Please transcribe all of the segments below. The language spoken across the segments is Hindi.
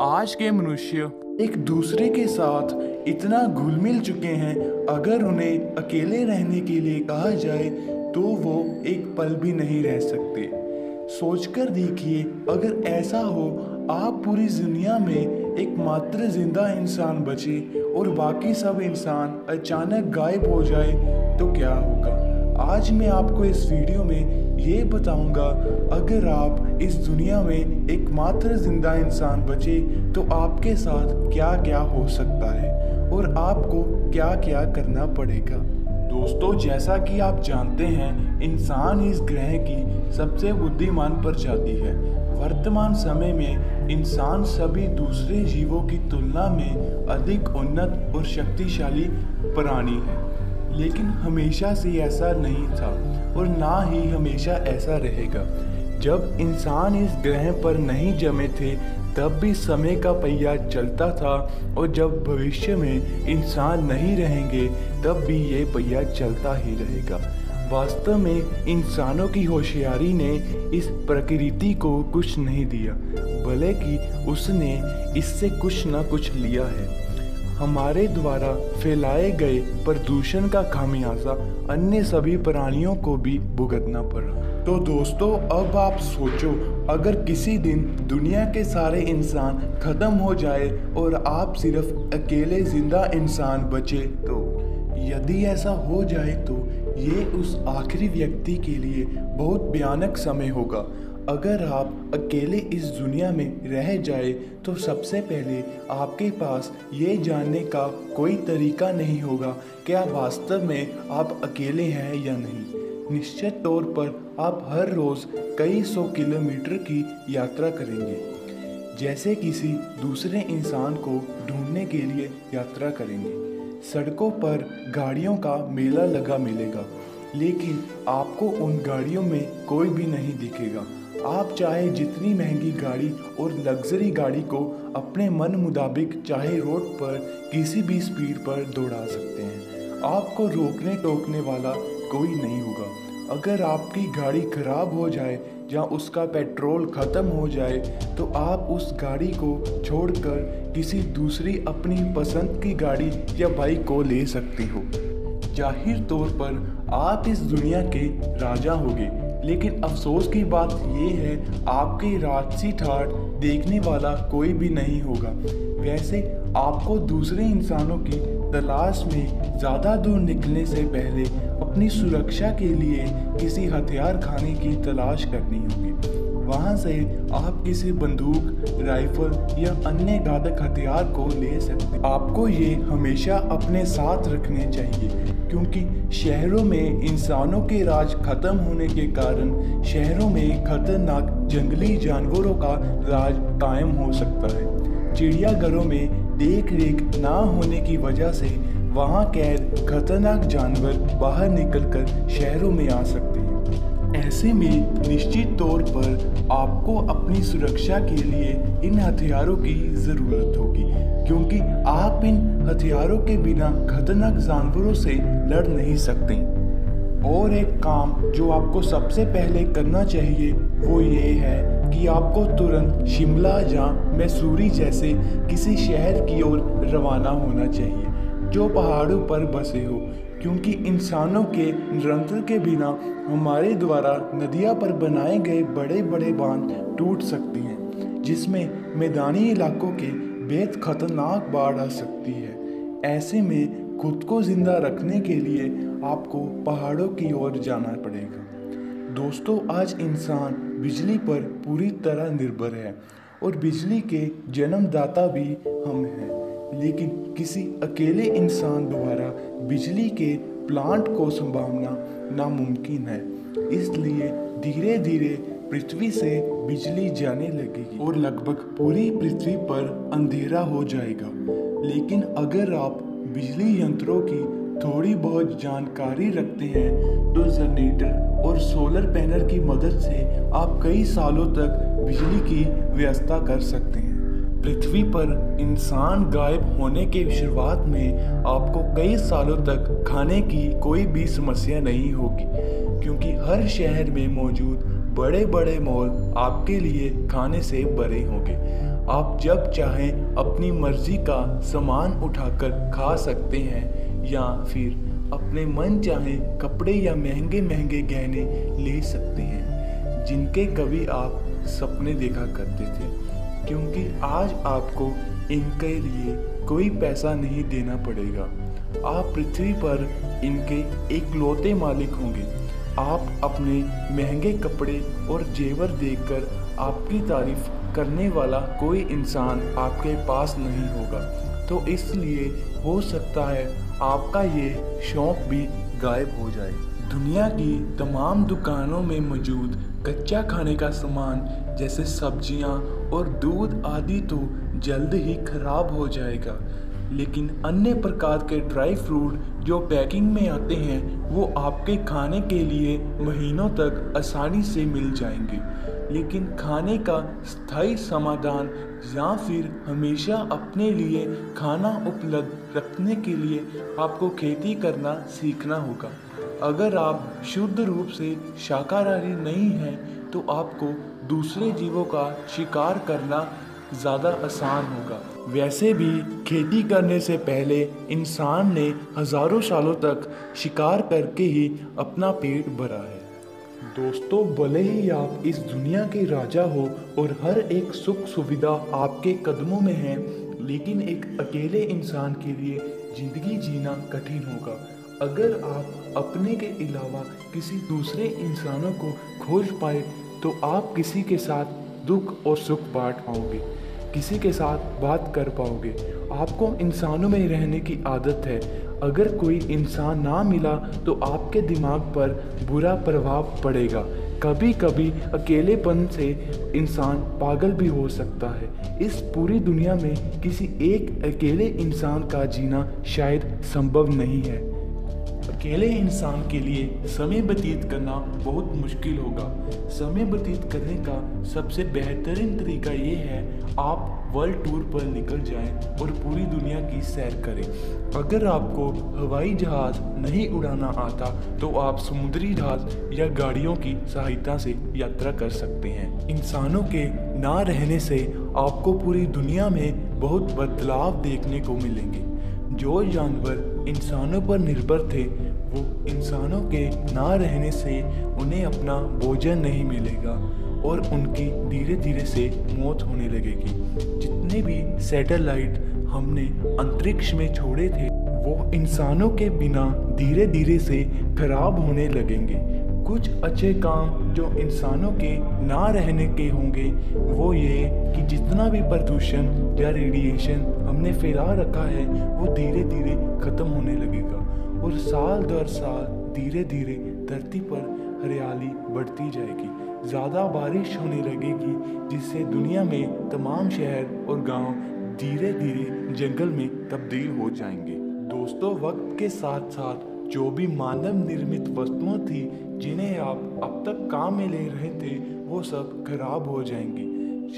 आज के मनुष्य एक दूसरे के साथ इतना घुल मिल चुके हैं, अगर उन्हें अकेले रहने के लिए कहा जाए तो वो एक पल भी नहीं रह सकते। सोचकर देखिए, अगर ऐसा हो आप पूरी दुनिया में एकमात्र जिंदा इंसान बचे और बाकी सब इंसान अचानक गायब हो जाए तो क्या होगा। आज मैं आपको इस वीडियो में ये बताऊंगा, अगर आप इस दुनिया में एकमात्र जिंदा इंसान बचे तो आपके साथ क्या क्या हो सकता है और आपको क्या क्या करना पड़ेगा। दोस्तों, जैसा कि आप जानते हैं, इंसान इस ग्रह की सबसे बुद्धिमान प्रजाति है। वर्तमान समय में इंसान सभी दूसरे जीवों की तुलना में अधिक उन्नत और शक्तिशाली प्राणी है, लेकिन हमेशा से ऐसा नहीं था और ना ही हमेशा ऐसा रहेगा। जब इंसान इस ग्रह पर नहीं जमे थे तब भी समय का पहिया चलता था और जब भविष्य में इंसान नहीं रहेंगे तब भी ये पहिया चलता ही रहेगा। वास्तव में इंसानों की होशियारी ने इस प्रकृति को कुछ नहीं दिया, भले कि उसने इससे कुछ ना कुछ लिया है। हमारे द्वारा फैलाए गए प्रदूषण का खामियाजा अन्य सभी प्राणियों को भी भुगतना पड़ा। तो दोस्तों, अब आप सोचो, अगर किसी दिन दुनिया के सारे इंसान खत्म हो जाए और आप सिर्फ अकेले जिंदा इंसान बचे, तो यदि ऐसा हो जाए तो ये उस आखिरी व्यक्ति के लिए बहुत भयानक समय होगा। अगर आप अकेले इस दुनिया में रह जाए तो सबसे पहले आपके पास ये जानने का कोई तरीका नहीं होगा कि आप वास्तव में आप अकेले हैं या नहीं। निश्चित तौर पर आप हर रोज़ कई सौ किलोमीटर की यात्रा करेंगे, जैसे किसी दूसरे इंसान को ढूंढने के लिए यात्रा करेंगे। सड़कों पर गाड़ियों का मेला लगा मिलेगा, लेकिन आपको उन गाड़ियों में कोई भी नहीं दिखेगा। आप चाहे जितनी महंगी गाड़ी और लग्जरी गाड़ी को अपने मन मुताबिक चाहे रोड पर किसी भी स्पीड पर दौड़ा सकते हैं, आपको रोकने टोकने वाला कोई नहीं होगा। अगर आपकी गाड़ी खराब हो जाए या उसका पेट्रोल ख़त्म हो जाए तो आप उस गाड़ी को छोड़कर किसी दूसरी अपनी पसंद की गाड़ी या बाइक को ले सकती हो। जाहिर तौर पर आप इस दुनिया के राजा होंगे, लेकिन अफसोस की बात यह है, आपकी राजसी ठाट देखने वाला कोई भी नहीं होगा। वैसे आपको दूसरे इंसानों की तलाश में ज़्यादा दूर निकलने से पहले अपनी सुरक्षा के लिए किसी हथियार खाने की तलाश करनी होगी। वहाँ से आप किसी बंदूक, राइफल या अन्य घातक हथियार को ले सकते हैं। आपको ये हमेशा अपने साथ रखने चाहिए, क्योंकि शहरों में इंसानों के राज खत्म होने के कारण शहरों में खतरनाक जंगली जानवरों का राज कायम हो सकता है। चिड़ियाघरों में देख रेख ना होने की वजह से वहाँ कैद खतरनाक जानवर बाहर निकलकर शहरों में आ सकते हैं। ऐसे में निश्चित तौर पर आपको अपनी सुरक्षा के लिए इन हथियारों की ज़रूरत होगी, क्योंकि आप इन हथियारों के बिना खतरनाक जानवरों से लड़ नहीं सकते। और एक काम जो आपको सबसे पहले करना चाहिए वो ये है कि आपको तुरंत शिमला या मैसूरी जैसे किसी शहर की ओर रवाना होना चाहिए जो पहाड़ों पर बसे हो, क्योंकि इंसानों के नियंत्रण के बिना हमारे द्वारा नदियाँ पर बनाए गए बड़े बड़े बांध टूट सकती हैं, जिसमें मैदानी इलाकों के बेहद खतरनाक बाढ़ आ सकती है। ऐसे में खुद को जिंदा रखने के लिए आपको पहाड़ों की ओर जाना पड़ेगा। दोस्तों, आज इंसान बिजली पर पूरी तरह निर्भर है और बिजली के जन्मदाता भी हम हैं, लेकिन किसी अकेले इंसान द्वारा बिजली के प्लांट को संभालना नामुमकिन है। इसलिए धीरे धीरे पृथ्वी से बिजली जाने लगेगी और लगभग पूरी पृथ्वी पर अंधेरा हो जाएगा। लेकिन अगर आप बिजली यंत्रों की थोड़ी बहुत जानकारी रखते हैं तो जनरेटर और सोलर पैनल की मदद से आप कई सालों तक बिजली की व्यवस्था कर सकते हैं। पृथ्वी पर इंसान गायब होने के शुरुआत में आपको कई सालों तक खाने की कोई भी समस्या नहीं होगी, क्योंकि हर शहर में मौजूद बड़े बड़े मॉल आपके लिए खाने से भरे होंगे। आप जब चाहें अपनी मर्जी का सामान उठाकर खा सकते हैं या फिर अपने मन चाहे कपड़े या महंगे महंगे गहने ले सकते हैं जिनके कभी आप सपने देखा करते थे, क्योंकि आज आपको इनके लिए कोई पैसा नहीं देना पड़ेगा। आप पृथ्वी पर इनके इकलौते मालिक होंगे। आप अपने महंगे कपड़े और जेवर देखकर आपकी तारीफ करने वाला कोई इंसान आपके पास नहीं होगा, तो इसलिए हो सकता है आपका ये शौक भी गायब हो जाए। दुनिया की तमाम दुकानों में मौजूद कच्चा खाने का सामान जैसे सब्जियां और दूध आदि तो जल्द ही खराब हो जाएगा, लेकिन अन्य प्रकार के ड्राई फ्रूट जो पैकिंग में आते हैं वो आपके खाने के लिए महीनों तक आसानी से मिल जाएंगे। लेकिन खाने का स्थायी समाधान या फिर हमेशा अपने लिए खाना उपलब्ध रखने के लिए आपको खेती करना सीखना होगा। अगर आप शुद्ध रूप से शाकाहारी नहीं हैं तो आपको दूसरे जीवों का शिकार करना ज़्यादा आसान होगा। वैसे भी खेती करने से पहले इंसान ने हज़ारों सालों तक शिकार करके ही अपना पेट भरा है। दोस्तों, भले ही आप इस दुनिया के राजा हो और हर एक सुख सुविधा आपके कदमों में है, लेकिन एक अकेले इंसान के लिए ज़िंदगी जीना कठिन होगा। अगर आप अपने के अलावा किसी दूसरे इंसानों को खोज पाए तो आप किसी के साथ दुख और सुख बांट पाओगे, किसी के साथ बात कर पाओगे। आपको इंसानों में रहने की आदत है। अगर कोई इंसान ना मिला तो आपके दिमाग पर बुरा प्रभाव पड़ेगा। कभी कभी अकेलेपन से इंसान पागल भी हो सकता है। इस पूरी दुनिया में किसी एक अकेले इंसान का जीना शायद संभव नहीं है। अकेले इंसान के लिए समय व्यतीत करना बहुत मुश्किल होगा। समय व्यतीत करने का सबसे बेहतरीन तरीका ये है, आप वर्ल्ड टूर पर निकल जाएं और पूरी दुनिया की सैर करें। अगर आपको हवाई जहाज़ नहीं उड़ाना आता तो आप समुद्री जहाज या गाड़ियों की सहायता से यात्रा कर सकते हैं। इंसानों के ना रहने से आपको पूरी दुनिया में बहुत बदलाव देखने को मिलेंगे। जो जानवर इंसानों पर निर्भर थे वो इंसानों के ना रहने से उन्हें अपना भोजन नहीं मिलेगा और उनकी धीरे धीरे से मौत होने लगेगी। जितने भी सैटेलाइट हमने अंतरिक्ष में छोड़े थे वो इंसानों के बिना धीरे धीरे से खराब होने लगेंगे। कुछ अच्छे काम जो इंसानों के ना रहने के होंगे वो ये कि जितना भी प्रदूषण या रेडिएशन हमने फैला रखा है वो धीरे धीरे ख़त्म होने लगेगा और साल दर साल धीरे धीरे धरती पर हरियाली बढ़ती जाएगी। ज़्यादा बारिश होने लगेगी जिससे दुनिया में तमाम शहर और गांव धीरे धीरे जंगल में तब्दील हो जाएंगे। दोस्तों, वक्त के साथ साथ जो भी मानव निर्मित वस्तुएं थी जिन्हें आप अब तक काम में ले रहे थे वो सब खराब हो जाएंगी।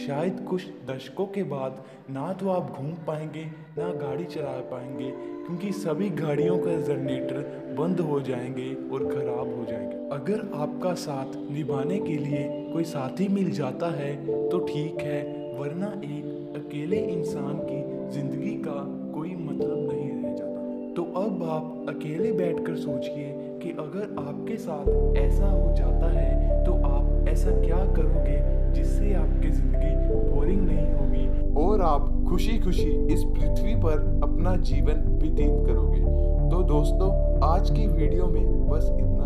शायद कुछ दशकों के बाद ना तो आप घूम पाएंगे ना गाड़ी चला पाएंगे, क्योंकि सभी गाड़ियों का जनरेटर बंद हो जाएंगे और ख़राब हो जाएंगे। अगर आपका साथ निभाने के लिए कोई साथी मिल जाता है तो ठीक है, वरना एक अकेले इंसान की ज़िंदगी का कोई मतलब नहीं रह जाता। तो अब आप अकेले बैठकर सोचिए कि अगर आपके साथ ऐसा हो जाता है तो आप ऐसा क्या करोगे जिससे आपकी ज़िंदगी बोरिंग नहीं होगी और आप खुशी खुशी इस पृथ्वी पर अपना जीवन व्यतीत करोगे। तो दोस्तों, आज की वीडियो में बस इतना।